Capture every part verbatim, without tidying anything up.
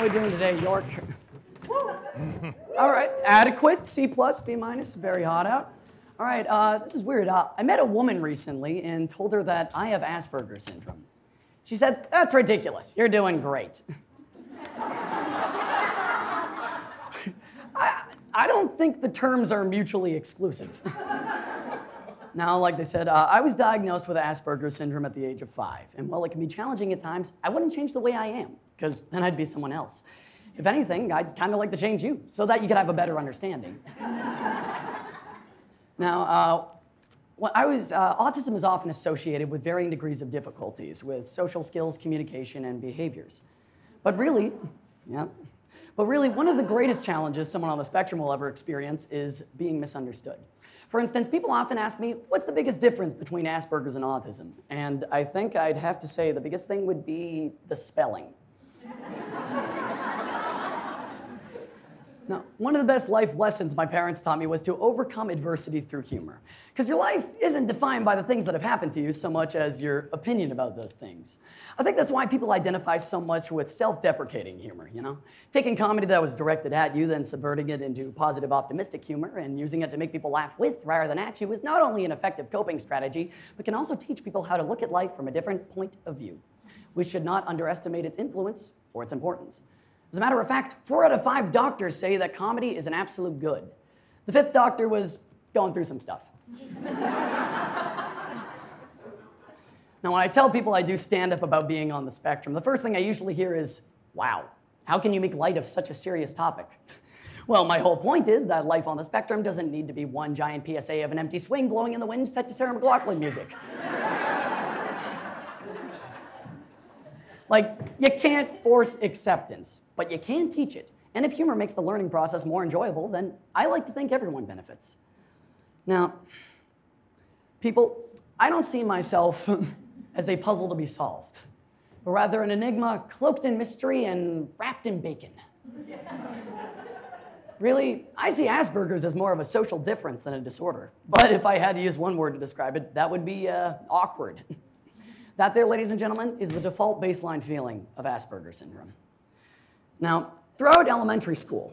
How are we doing today, York? All right, adequate, C plus, B minus, very hot out. All right, uh, this is weird. Uh, I met a woman recently and told her that I have Asperger's syndrome. She said, that's ridiculous, you're doing great. I, I don't think the terms are mutually exclusive. Now, like they said, uh, I was diagnosed with Asperger's syndrome at the age of five. And while it can be challenging at times, I wouldn't change the way I am, because then I'd be someone else. If anything, I'd kind of like to change you, so that you could have a better understanding. Now, uh, well, I was, uh, autism is often associated with varying degrees of difficulties with social skills, communication, and behaviors. But really, yeah, but really, one of the greatest challenges someone on the spectrum will ever experience is being misunderstood. For instance, people often ask me, what's the biggest difference between Asperger's and autism? And I think I'd have to say the biggest thing would be the spelling. Now, one of the best life lessons my parents taught me was to overcome adversity through humor. Because your life isn't defined by the things that have happened to you so much as your opinion about those things. I think that's why people identify so much with self-deprecating humor, you know? Taking comedy that was directed at you, then subverting it into positive, optimistic humor and using it to make people laugh with rather than at you is not only an effective coping strategy, but can also teach people how to look at life from a different point of view. We should not underestimate its influence or its importance. As a matter of fact, four out of five doctors say that comedy is an absolute good. The fifth doctor was going through some stuff. Now, when I tell people I do stand-up about being on the spectrum, the first thing I usually hear is, wow, how can you make light of such a serious topic? Well, my whole point is that life on the spectrum doesn't need to be one giant P S A of an empty swing blowing in the wind set to Sarah McLachlan music. Like, you can't force acceptance, but you can teach it. And if humor makes the learning process more enjoyable, then I like to think everyone benefits. Now, people, I don't see myself as a puzzle to be solved, but rather an enigma cloaked in mystery and wrapped in bacon. Really, I see Asperger's as more of a social difference than a disorder. But if I had to use one word to describe it, that would be uh, awkward. That there, ladies and gentlemen, is the default baseline feeling of Asperger's syndrome. Now, throughout elementary school,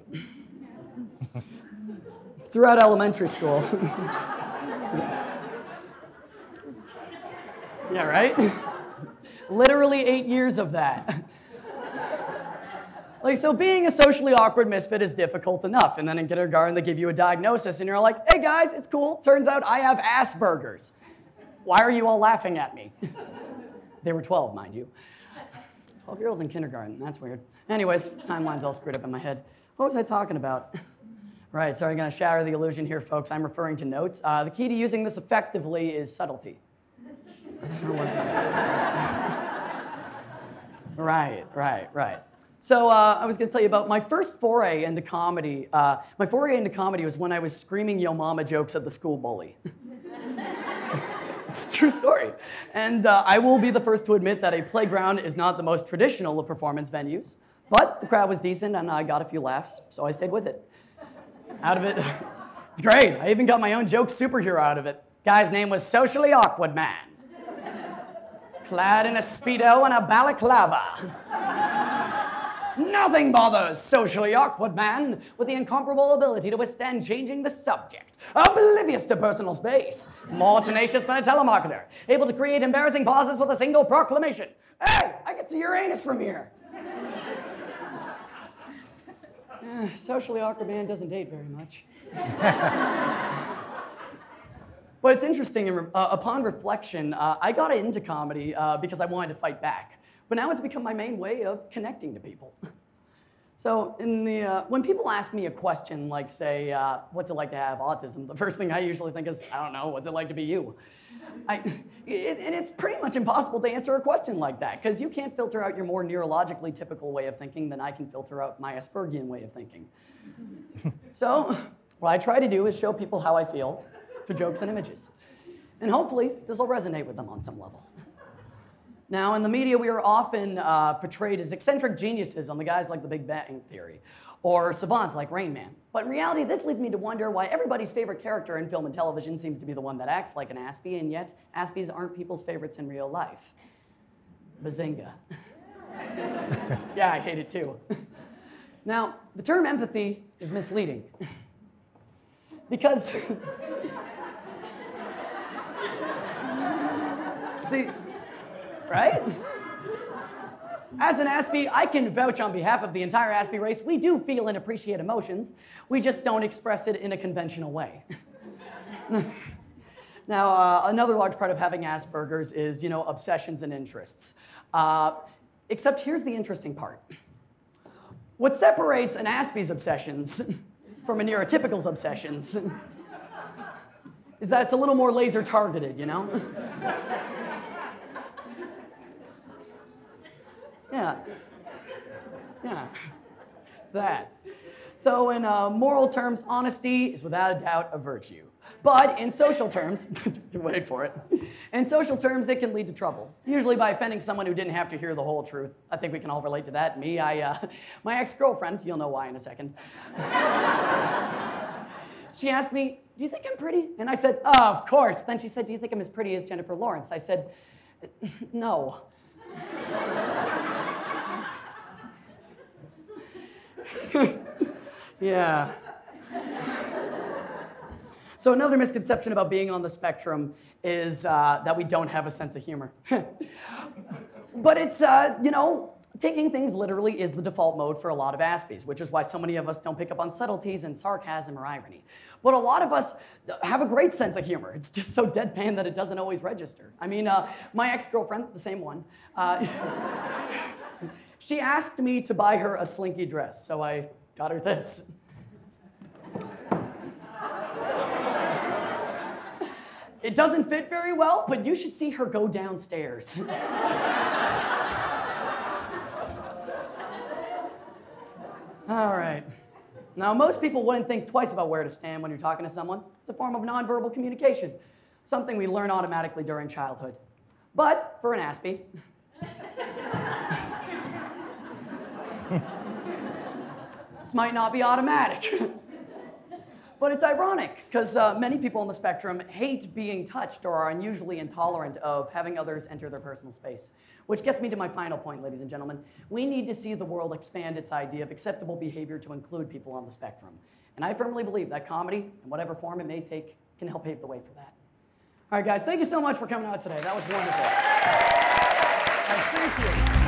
throughout elementary school, yeah, right? Literally eight years of that. Like, so being a socially awkward misfit is difficult enough, and then in kindergarten they give you a diagnosis and you're like, hey guys, it's cool, turns out I have Asperger's. Why are you all laughing at me? They were twelve, mind you. twelve-year-olds in kindergarten, that's weird. Anyways, timeline's all screwed up in my head. What was I talking about? Right, sorry, I'm gonna shatter the illusion here, folks. I'm referring to notes. Uh, the key to using this effectively is subtlety. There was no Right, right, right. So uh, I was gonna tell you about my first foray into comedy. Uh, my foray into comedy was when I was screaming yo mama jokes at the school bully. It's a true story. And uh, I will be the first to admit that a playground is not the most traditional of performance venues, but the crowd was decent and I got a few laughs, so I stayed with it. Out of it, it's great. I even got my own joke superhero out of it. Guy's name was Socially Awkward Man. Clad in a Speedo and a balaclava. Nothing bothers Socially Awkward Man with the incomparable ability to withstand changing the subject. Oblivious to personal space, more tenacious than a telemarketer, able to create embarrassing pauses with a single proclamation. Hey, I can see your anus from here. uh, socially awkward man doesn't date very much. But it's interesting, uh, upon reflection, uh, I got into comedy uh, because I wanted to fight back. But now it's become my main way of connecting to people. So in the, uh, when people ask me a question like, say, uh, what's it like to have autism, the first thing I usually think is, I don't know, what's it like to be you? I, it, and it's pretty much impossible to answer a question like that, because you can't filter out your more neurologically typical way of thinking than I can filter out my Aspergian way of thinking. So what I try to do is show people how I feel through jokes and images. And hopefully this will resonate with them on some level. Now, in the media, we are often uh, portrayed as eccentric geniuses on the guys like the Big Bang Theory, or savants like Rain Man. But in reality, this leads me to wonder why everybody's favorite character in film and television seems to be the one that acts like an Aspie, and yet Aspies aren't people's favorites in real life. Bazinga. Yeah, I hate it too. Now, the term empathy is misleading because, see, right? As an Aspie, I can vouch on behalf of the entire Aspie race. We do feel and appreciate emotions. We just don't express it in a conventional way. Now, uh, another large part of having Asperger's is, you know, obsessions and interests. Uh, except here's the interesting part. What separates an Aspie's obsessions from a neurotypical's obsessions is that it's a little more laser targeted, you know? Yeah, yeah, that. So in uh, moral terms, honesty is without a doubt a virtue. But in social terms, wait for it, in social terms, it can lead to trouble, usually by offending someone who didn't have to hear the whole truth. I think we can all relate to that. Me, I, uh, my ex-girlfriend, you'll know why in a second. She asked me, do you think I'm pretty? And I said, oh, of course. Then she said, do you think I'm as pretty as Jennifer Lawrence? I said, no. Yeah. So another misconception about being on the spectrum is uh, that we don't have a sense of humor. But it's, uh, you know, taking things literally is the default mode for a lot of Aspies, which is why so many of us don't pick up on subtleties and sarcasm or irony. But a lot of us have a great sense of humor. It's just so deadpan that it doesn't always register. I mean, uh, my ex-girlfriend, the same one, uh, she asked me to buy her a slinky dress, so I got her this. It doesn't fit very well, but you should see her go downstairs. All right. Now, most people wouldn't think twice about where to stand when you're talking to someone. It's a form of nonverbal communication, something we learn automatically during childhood. But for an Aspie, this might not be automatic. But it's ironic, because uh, many people on the spectrum hate being touched or are unusually intolerant of having others enter their personal space. Which gets me to my final point, ladies and gentlemen. We need to see the world expand its idea of acceptable behavior to include people on the spectrum. And I firmly believe that comedy, in whatever form it may take, can help pave the way for that. All right, guys, thank you so much for coming out today. That was wonderful. Guys, thank you.